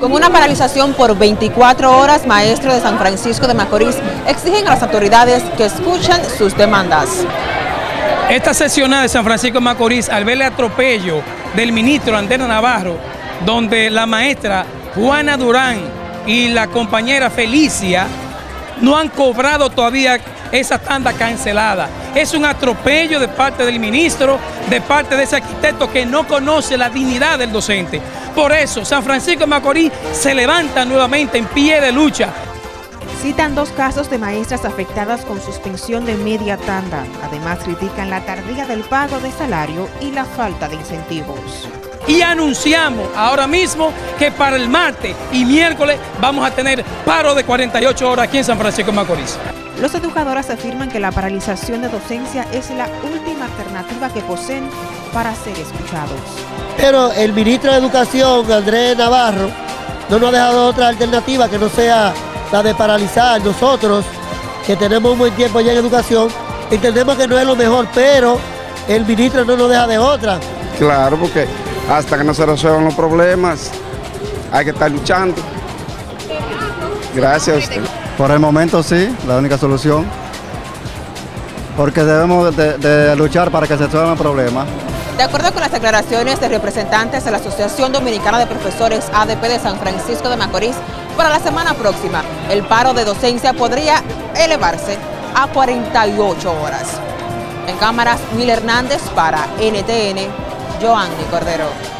Con una paralización por 24 horas, maestros de San Francisco de Macorís exigen a las autoridades que escuchen sus demandas. Esta seccional de San Francisco de Macorís, al ver el atropello del ministro Andeno Navarro, donde la maestra Juana Durán y la compañera Felicia no han cobrado todavía esa tanda cancelada. Es un atropello de parte del ministro, de parte de ese arquitecto que no conoce la dignidad del docente. Por eso, San Francisco de Macorís se levanta nuevamente en pie de lucha. Citan dos casos de maestras afectadas con suspensión de media tanda. Además, critican la tardía del pago de salario y la falta de incentivos. Y anunciamos ahora mismo que para el martes y miércoles vamos a tener paro de 48 horas aquí en San Francisco de Macorís. Los educadores afirman que la paralización de docencia es la última alternativa que poseen para ser escuchados. Pero el ministro de Educación, Andrés Navarro, no nos ha dejado otra alternativa que no sea la de paralizar. Nosotros, que tenemos un buen tiempo ya en educación, entendemos que no es lo mejor, pero el ministro no nos deja de otra. Claro, porque hasta que no se resuelvan los problemas, hay que estar luchando. Gracias a usted. Por el momento sí, la única solución, porque debemos de luchar para que se resuelvan los problemas. De acuerdo con las declaraciones de representantes de la Asociación Dominicana de Profesores ADP de San Francisco de Macorís, para la semana próxima el paro de docencia podría elevarse a 48 horas. En cámaras, Mil Hernández para NTN, Joanny Cordero.